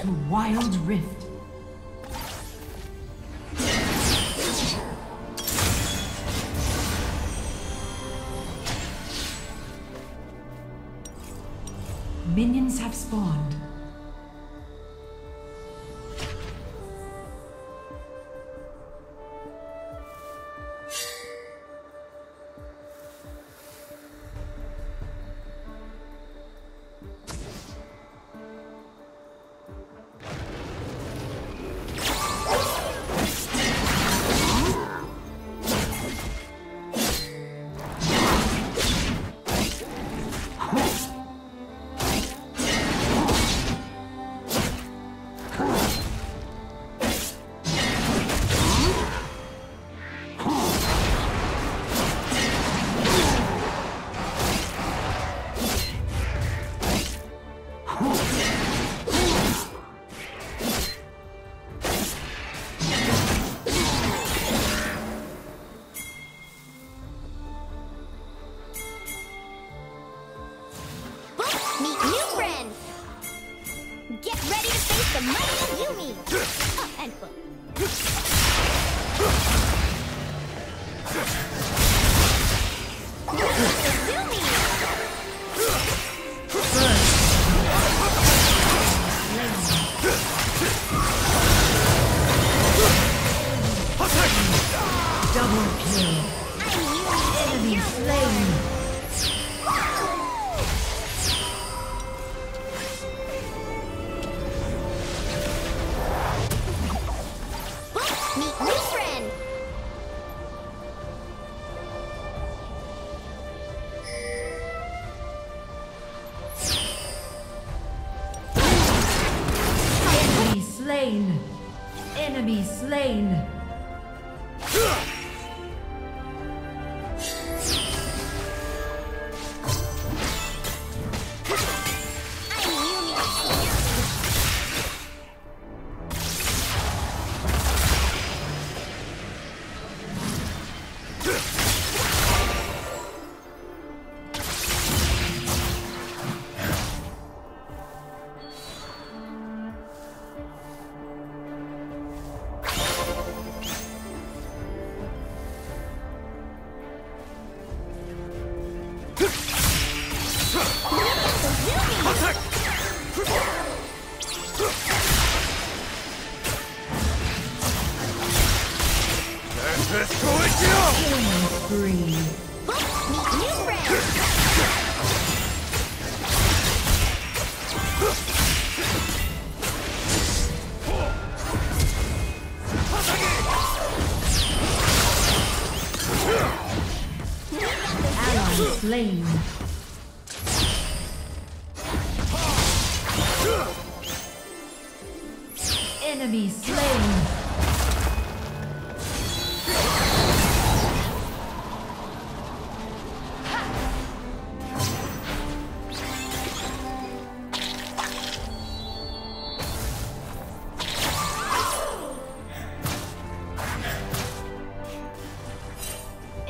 to Wild Rift. Minions have spawned. Enemy slain. Slain. Enemy slain. Enemy slain.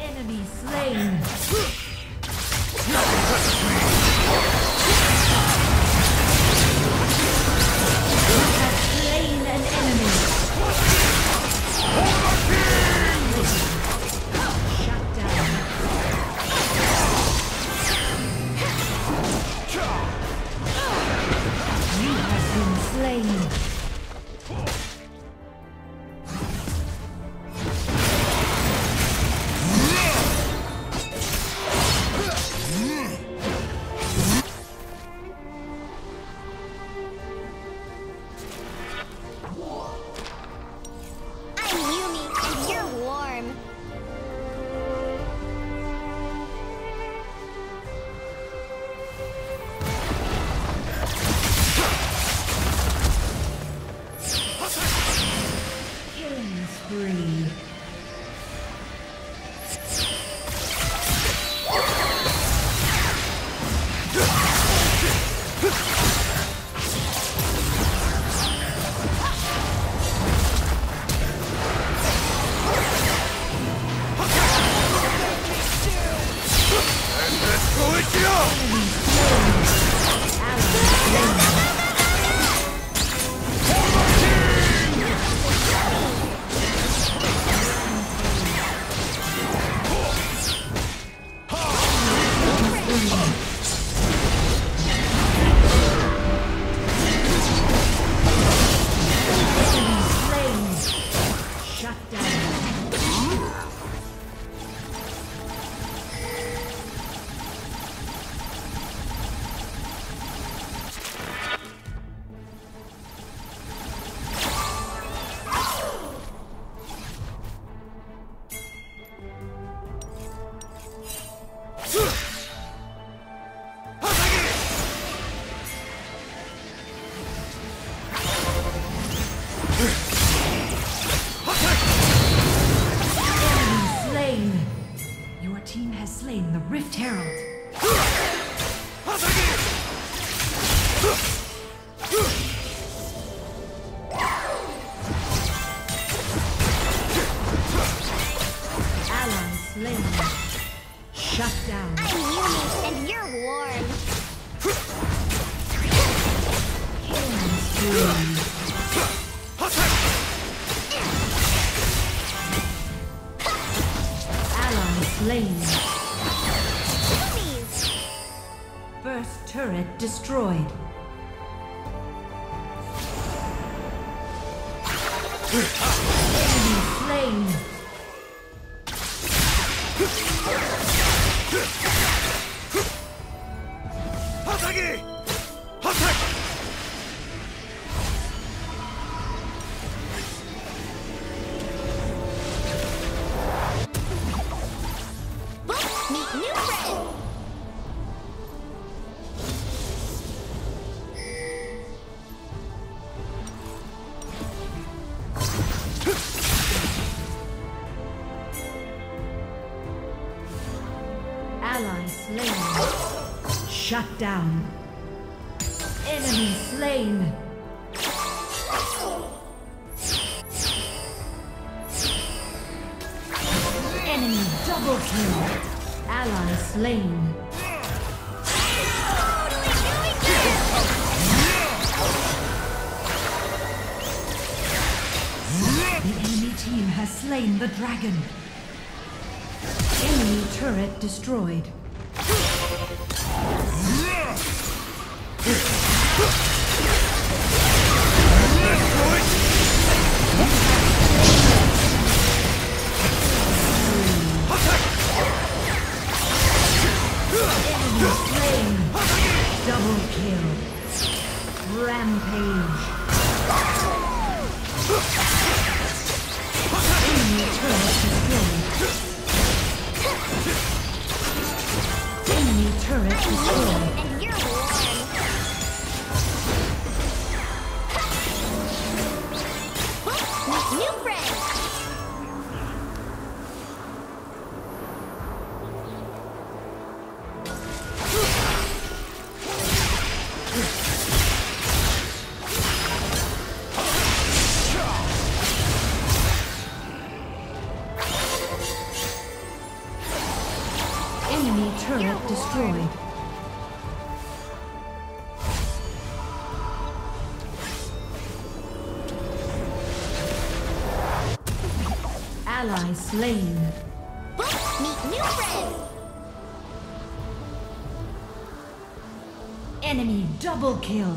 Enemy slain. slain. Shut down. I'm Yuumi, and you're warm. Ally slain. Yuumi's. First turret destroyed. Enemy slain. Shut down. Enemy slain. Enemy double kill. Ally slain. The enemy team has slain the dragon. Enemy turret destroyed. Double kill. Rampage. Enemy turret destroyed. Enemy turret destroyed. New friends. Ally slain. Meet new friend. Enemy double kill.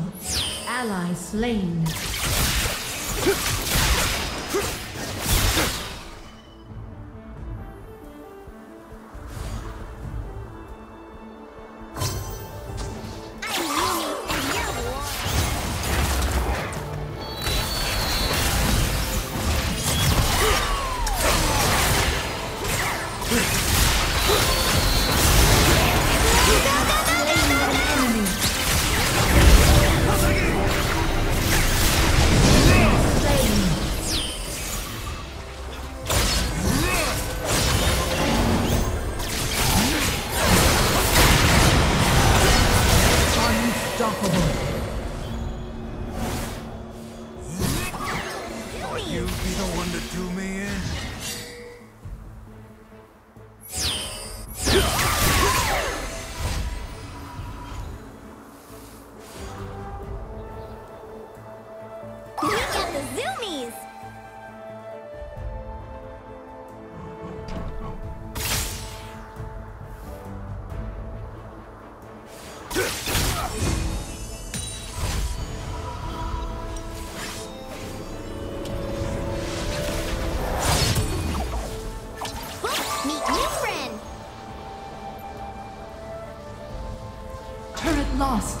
Ally slain. Lost.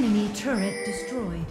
Enemy turret destroyed.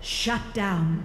Shut down.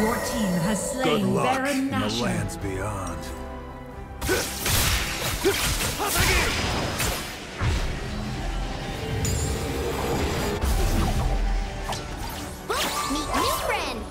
Your team has slain Baron Nashor. The lands beyond. Meet new friend.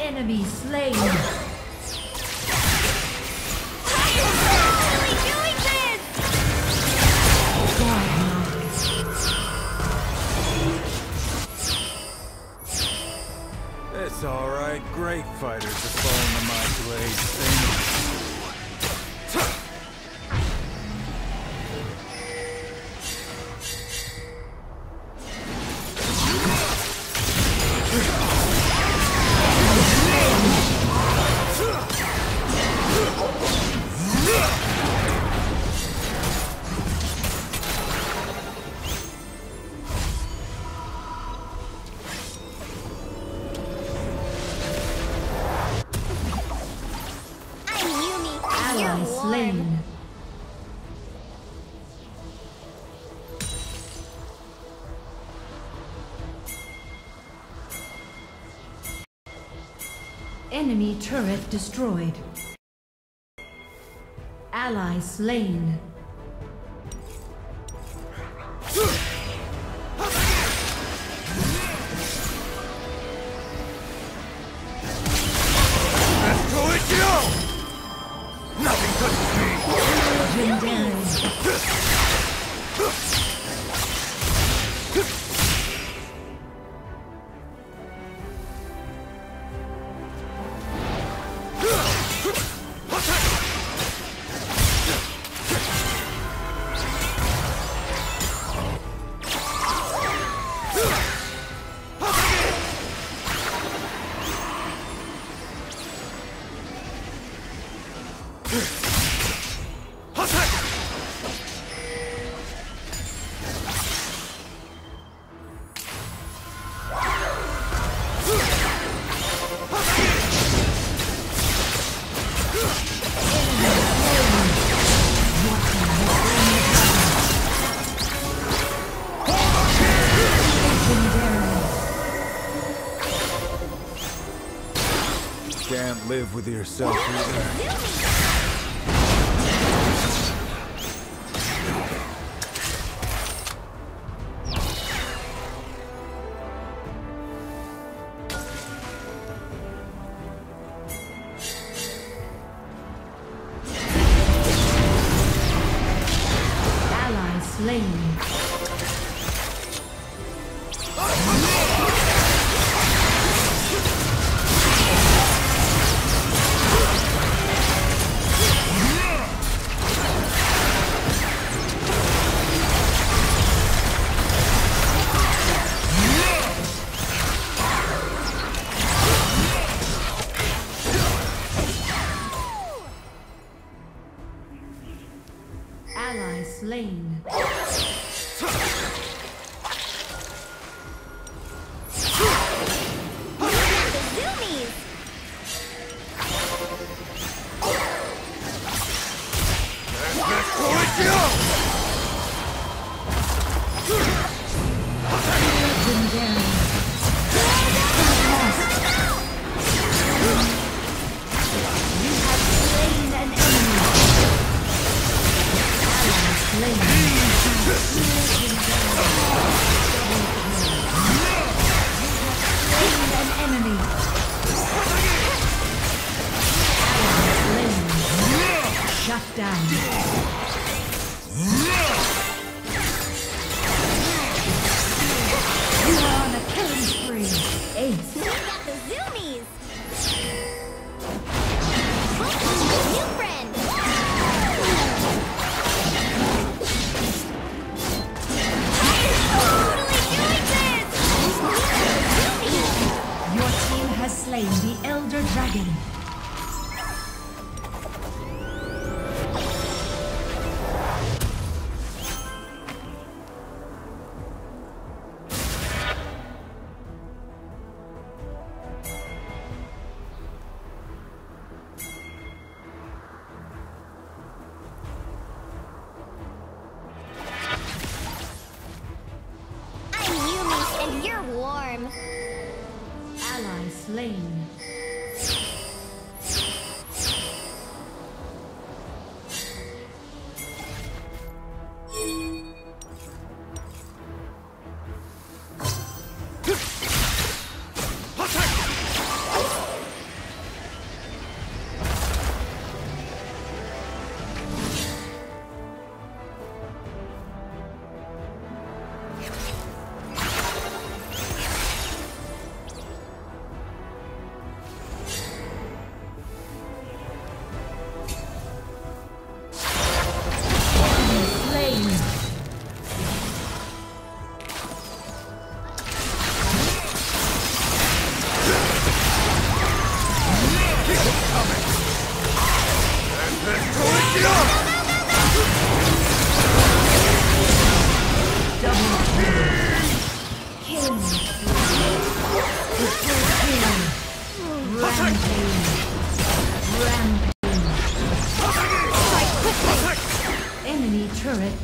Enemy slain. It's all right. Great fighters are falling to my blade. Enemy turret destroyed. Ally slain. Can't live with yourself either.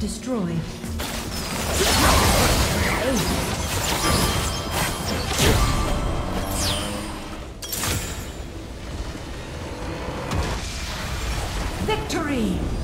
Destroyed. free.